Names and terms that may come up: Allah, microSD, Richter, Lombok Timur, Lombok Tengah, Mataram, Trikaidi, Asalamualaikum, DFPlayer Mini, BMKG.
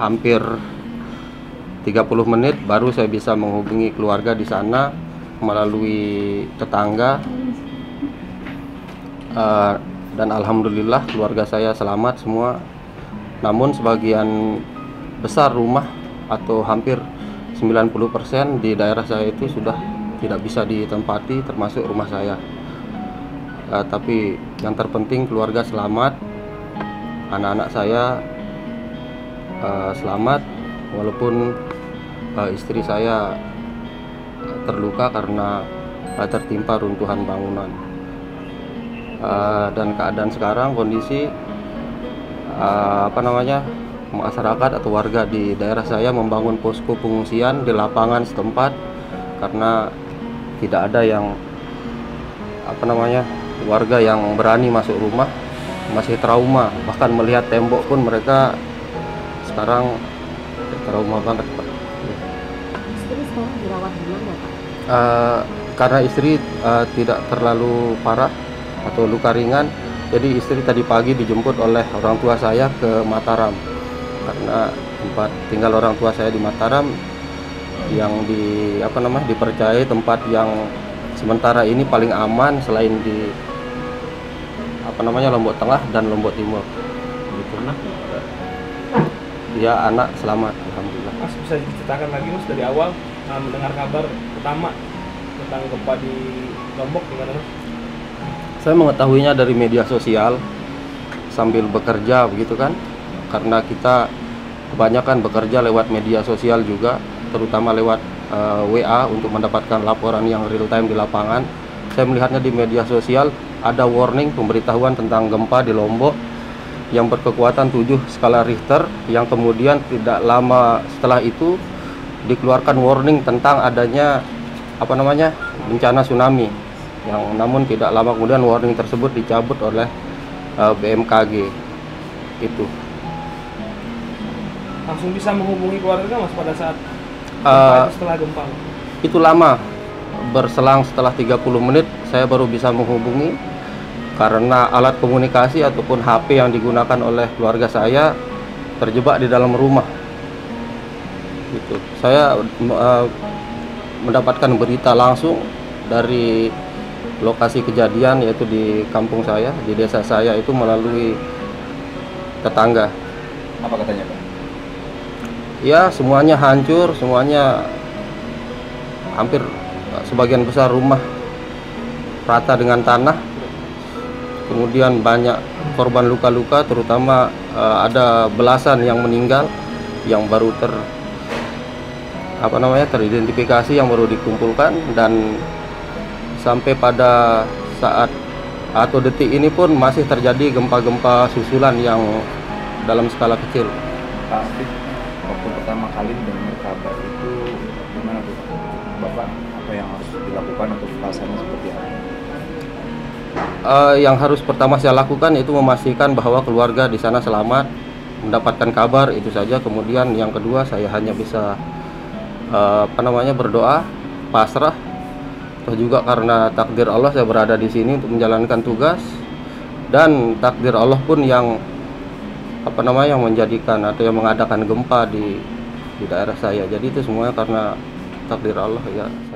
hampir 30 menit baru saya bisa menghubungi keluarga di sana melalui tetangga, dan alhamdulillah keluarga saya selamat semua. Namun sebagian besar rumah atau hampir 90% di daerah saya itu sudah tidak bisa ditempati, termasuk rumah saya. Tapi yang terpenting keluarga selamat, anak-anak saya selamat, walaupun istri saya terluka karena tertimpa runtuhan bangunan. Dan keadaan sekarang, kondisi masyarakat atau warga di daerah saya membangun posko pengungsian di lapangan setempat karena tidak ada yang warga yang berani masuk rumah, masih trauma, bahkan melihat tembok pun mereka sekarang trauma banget, Pak. Istri sekarang dirawat di mana, Pak? Karena istri tidak terlalu parah atau luka ringan, jadi istri tadi pagi dijemput oleh orang tua saya ke Mataram, karena tempat tinggal orang tua saya di Mataram yang dipercaya tempat yang sementara ini paling aman selain di Lombok Tengah dan Lombok Timur. Gitu. Ya, anak selamat, alhamdulillah. Mas, bisa diceritakan lagi, Mas, dari awal mendengar kabar pertama tentang gempa di Lombok gimana, Mas? Saya mengetahuinya dari media sosial sambil bekerja begitu kan, karena kita kebanyakan bekerja lewat media sosial juga, terutama lewat WA untuk mendapatkan laporan yang real time di lapangan. Saya melihatnya di media sosial ada warning pemberitahuan tentang gempa di Lombok yang berkekuatan 7 skala Richter, yang kemudian tidak lama setelah itu dikeluarkan warning tentang adanya bencana tsunami, yang namun tidak lama kemudian warning tersebut dicabut oleh BMKG itu. Langsung bisa menghubungi keluarga, Mas, pada saat setelah gempa? Itu lama, berselang setelah 30 menit saya baru bisa menghubungi karena alat komunikasi ataupun HP yang digunakan oleh keluarga saya terjebak di dalam rumah. Gitu. Saya mendapatkan berita langsung dari lokasi kejadian, yaitu di kampung saya, di desa saya, itu melalui tetangga. Apa katanya, Pak? Ya, semuanya hancur, semuanya hampir sebagian besar rumah rata dengan tanah. Kemudian banyak korban luka-luka, terutama ada belasan yang meninggal yang baru teridentifikasi, yang baru dikumpulkan, dan sampai pada saat atau detik ini pun masih terjadi gempa-gempa susulan yang dalam skala kecil. Pasti waktu pertama kali dengar kabar itu gimana tuh, Bapak, apa yang harus dilakukan atau perasaannya seperti apa? Yang harus pertama saya lakukan itu memastikan bahwa keluarga di sana selamat, mendapatkan kabar itu saja. Kemudian yang kedua saya hanya bisa berdoa, pasrah. Terus juga karena takdir Allah saya berada di sini untuk menjalankan tugas, dan takdir Allah pun yang menjadikan atau yang mengadakan gempa di daerah saya. Jadi itu semuanya karena takdir Allah, ya.